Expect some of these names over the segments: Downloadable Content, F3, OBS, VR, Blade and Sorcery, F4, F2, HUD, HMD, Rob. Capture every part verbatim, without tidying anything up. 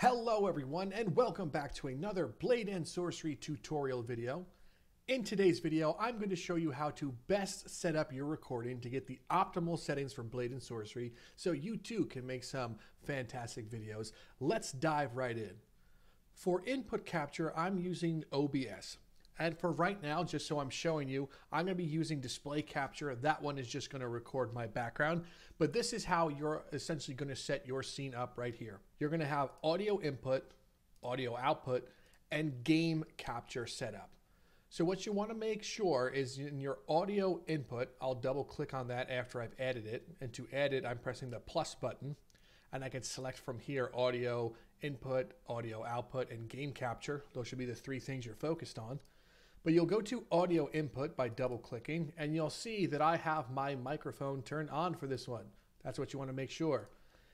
Hello everyone, and welcome back to another Blade and Sorcery tutorial video. In today's video, I'm going to show you how to best set up your recording to get the optimal settings for Blade and Sorcery so you too can make some fantastic videos. Let's dive right in. For input capture, I'm using O B S. And for right now, just so I'm showing you, I'm going to be using display capture. That one is just going to record my background. But this is how you're essentially going to set your scene up right here. You're going to have audio input, audio output, and game capture set up. So what you want to make sure is in your audio input, I'll double click on that after I've added it. And to add it, I'm pressing the plus button. And I can select from here audio input, audio output, and game capture. Those should be the three things you're focused on. But you'll go to audio input by double clicking, and you'll see that I have my microphone turned on for this one. That's what you want to make sure.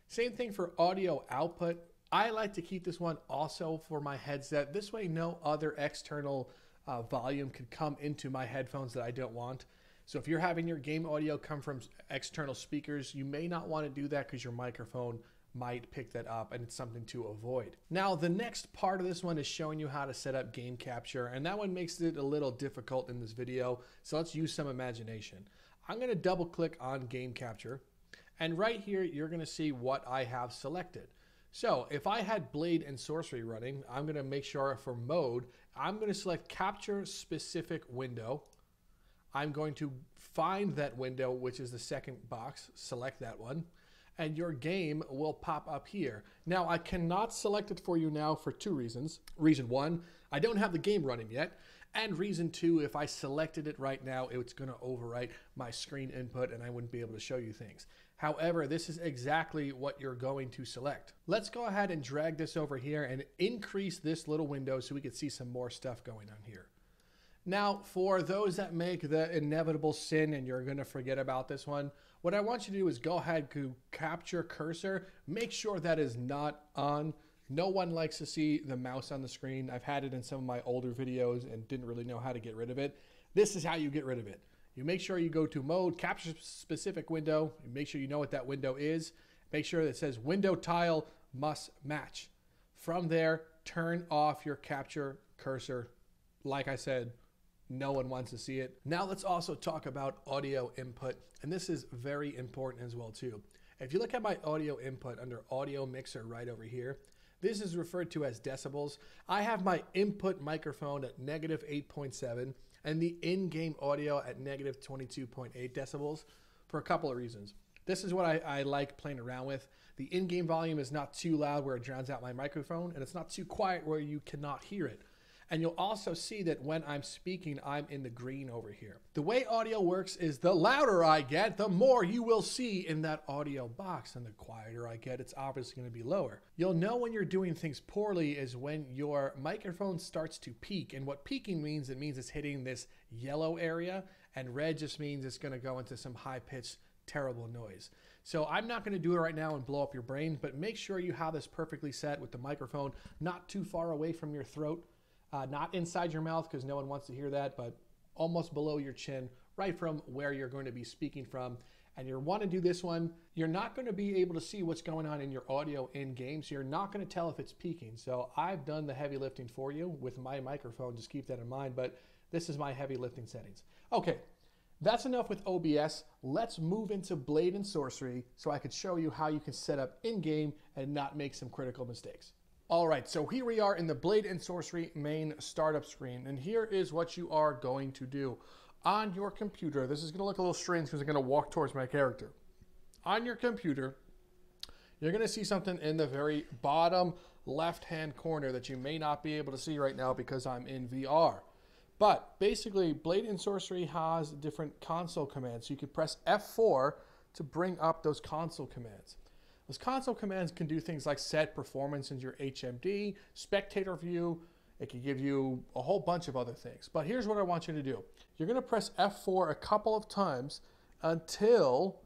Same thing for audio output. I like to keep this one also for my headset. This way no other external uh, volume could come into my headphones that I don't want. So if you're having your game audio come from external speakers, you may not want to do that because your microphone might pick that up, and it's something to avoid. Now, the next part of this one is showing you how to set up game capture, and that one makes it a little difficult in this video, so let's use some imagination. I'm gonna double click on game capture, and right here, you're gonna see what I have selected. So if I had Blade and Sorcery running, I'm gonna make sure for mode, I'm gonna select capture specific window. I'm going to find that window, which is the second box, select that one, and your game will pop up here. Now, I cannot select it for you now for two reasons. Reason one, I don't have the game running yet. And reason two, if I selected it right now, it's gonna overwrite my screen input and I wouldn't be able to show you things. However, this is exactly what you're going to select. Let's go ahead and drag this over here and increase this little window so we can see some more stuff going on here. Now, for those that make the inevitable sin and you're gonna forget about this one, what I want you to do is go ahead to capture cursor, make sure that is not on. No one likes to see the mouse on the screen. I've had it in some of my older videos and didn't really know how to get rid of it. This is how you get rid of it. You make sure you go to mode, capture specific window, you make sure you know what that window is, make sure that it says window tile must match. From there, turn off your capture cursor, like I said. No one wants to see it. Now let's also talk about audio input, and this is very important as well too. If you look at my audio input under audio mixer right over here, this is referred to as decibels. I have my input microphone at negative eight point seven and the in-game audio at negative twenty-two point eight decibels for a couple of reasons. This is what I, I like playing around with. The in-game volume is not too loud where it drowns out my microphone, and it's not too quiet where you cannot hear it. And you'll also see that when I'm speaking, I'm in the green over here. The way audio works is the louder I get, the more you will see in that audio box. And the quieter I get, it's obviously going to be lower. You'll know when you're doing things poorly is when your microphone starts to peak. And what peaking means, it means it's hitting this yellow area. And red just means it's going to go into some high-pitched, terrible noise. So I'm not going to do it right now and blow up your brain, but make sure you have this perfectly set with the microphone not too far away from your throat. Uh, not inside your mouth because no one wants to hear that, but almost below your chin, right from where you're going to be speaking from. And you want to do this one. You're not going to be able to see what's going on in your audio in game, so you're not going to tell if it's peaking. So I've done the heavy lifting for you with my microphone. Just keep that in mind, but this is my heavy lifting settings. Okay, that's enough with O B S. Let's move into Blade and Sorcery so I could show you how you can set up in-game and not make some critical mistakes. All right, so here we are in the Blade and Sorcery main startup screen, and here is what you are going to do. On your computer, this is gonna look a little strange because I'm gonna walk towards my character. On your computer, you're gonna see something in the very bottom left-hand corner that you may not be able to see right now because I'm in V R. But basically, Blade and Sorcery has different console commands. So you could press F four to bring up those console commands. Those console commands can do things like set performance in your H M D, spectator view. It can give you a whole bunch of other things. But here's what I want you to do. You're going to press F four a couple of times until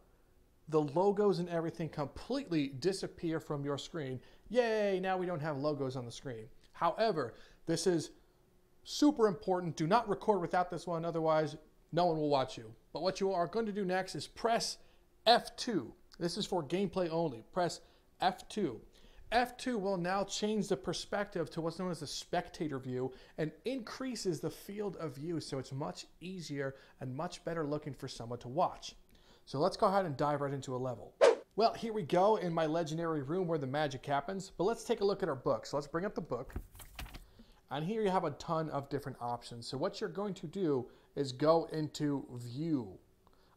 the logos and everything completely disappear from your screen. Yay, now we don't have logos on the screen. However, this is super important. Do not record without this one, otherwise no one will watch you. But what you are going to do next is press F two. This is for gameplay only. Press F two. F two will now change the perspective to what's known as the spectator view and increases the field of view, so it's much easier and much better looking for someone to watch. So let's go ahead and dive right into a level. Well, here we go in my legendary room where the magic happens, but let's take a look at our book. So let's bring up the book. And here you have a ton of different options. So what you're going to do is go into view.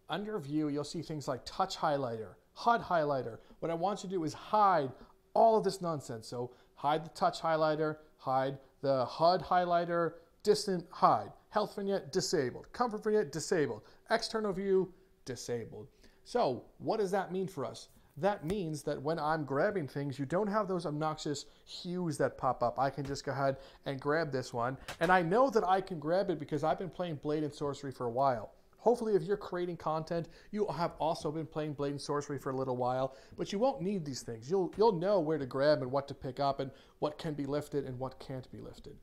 Under view, you'll see things like touch highlighter, H U D highlighter. What I want you to do is hide all of this nonsense. So hide the touch highlighter, hide the H U D highlighter, distant hide, health vignette disabled, comfort vignette disabled, external view disabled. So what does that mean for us? That means that when I'm grabbing things, you don't have those obnoxious hues that pop up. I can just go ahead and grab this one. And I know that I can grab it because I've been playing Blade and Sorcery for a while. Hopefully, if you're creating content, you have also been playing Blade and Sorcery for a little while, but you won't need these things. You'll, you'll know where to grab and what to pick up and what can be lifted and what can't be lifted.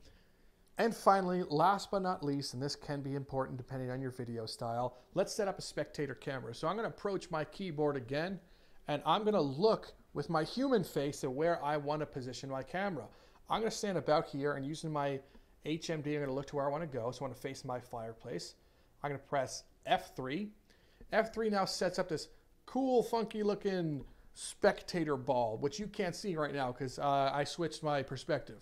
And finally, last but not least, and this can be important depending on your video style, let's set up a spectator camera. So I'm going to approach my keyboard again, and I'm going to look with my human face at where I want to position my camera. I'm going to stand about here, and using my H M D, I'm going to look to where I want to go. So I want to face my fireplace. I'm going to press F three. F three now sets up this cool, funky looking spectator ball, which you can't see right now because uh, I switched my perspective.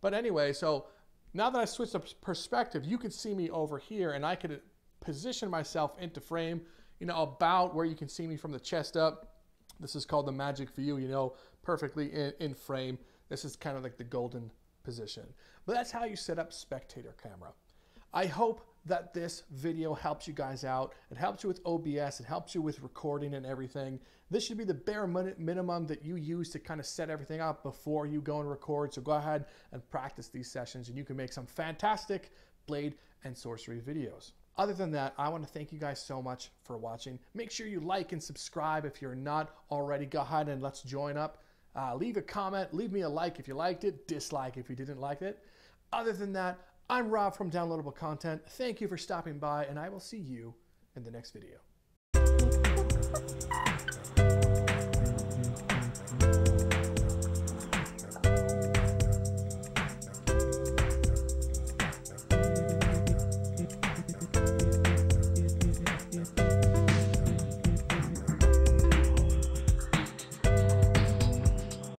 But anyway, so now that I switched the perspective, you can see me over here, and I could position myself into frame, you know, about where you can see me from the chest up. This is called the magic view, you know, perfectly in, in frame. This is kind of like the golden position. But that's how you set up spectator camera. I hope that this video helps you guys out. It helps you with O B S, it helps you with recording and everything. This should be the bare minimum that you use to kind of set everything up before you go and record. So go ahead and practice these sessions, and you can make some fantastic Blade and Sorcery videos. Other than that, I want to thank you guys so much for watching. Make sure you like and subscribe if you're not already. Go ahead and let's join up. Uh, leave a comment, leave me a like if you liked it, dislike if you didn't like it. Other than that, I'm Rob from Downloadable Content. Thank you for stopping by, and I will see you in the next video.